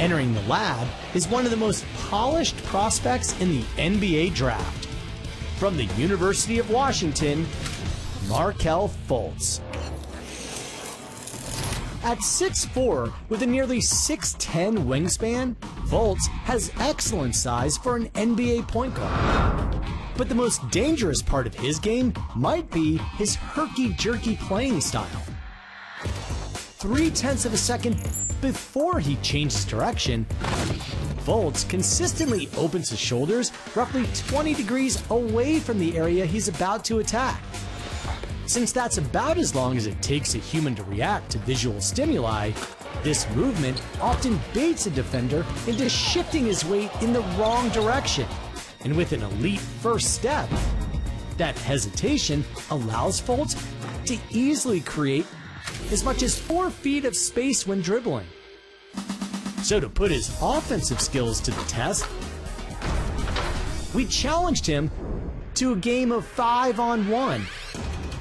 entering the lab is one of the most polished prospects in the NBA draft. From the University of Washington, Markelle Fultz. At 6'4", with a nearly 6'10" wingspan, Fultz has excellent size for an NBA point guard. But the most dangerous part of his game might be his herky-jerky playing style. 0.3 seconds before he changes direction, Fultz consistently opens his shoulders roughly 20 degrees away from the area he's about to attack. Since that's about as long as it takes a human to react to visual stimuli, this movement often baits a defender into shifting his weight in the wrong direction. And with an elite first step, that hesitation allows Fultz to easily create as much as 4 feet of space when dribbling. So to put his offensive skills to the test, we challenged him to a game of 5-on-1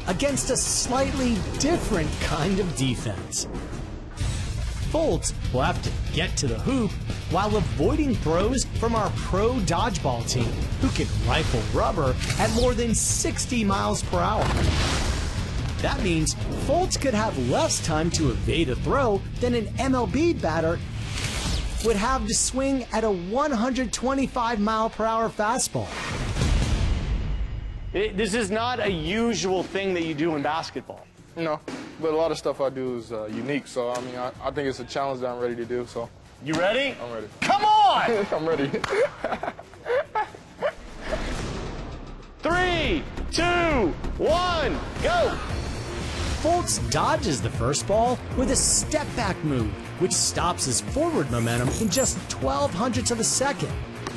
against a slightly different kind of defense. Fultz will have to get to the hoop while avoiding throws from our pro dodgeball team, who can rifle rubber at more than 60 miles per hour. That means Fultz could have less time to evade a throw than an MLB batter would have to swing at a 125 mile per hour fastball. This is not a usual thing that you do in basketball. No, but a lot of stuff I do is unique, so I mean, I think it's a challenge that I'm ready to do, so. You ready? I'm ready. Come on! I'm ready. 3, 2, 1, go! Fultz dodges the first ball with a step-back move, which stops his forward momentum in just 0.12 seconds.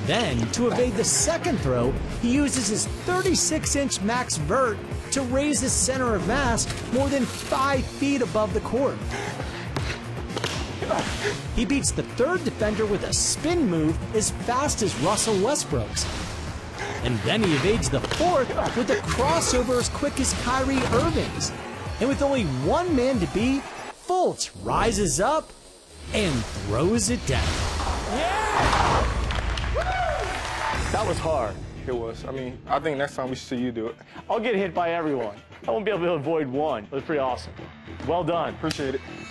Then, to evade the second throw, he uses his 36-inch max vert to raise his center of mass more than 5 feet above the court. He beats the third defender with a spin move as fast as Russell Westbrook's. And then he evades the fourth with a crossover as quick as Kyrie Irving's. And with only one man to beat, Fultz rises up and throws it down. Yeah! That was hard. It was. I mean, I think next time we should see you do it. I'll get hit by everyone. I won't be able to avoid one. It was pretty awesome. Well done. Appreciate it.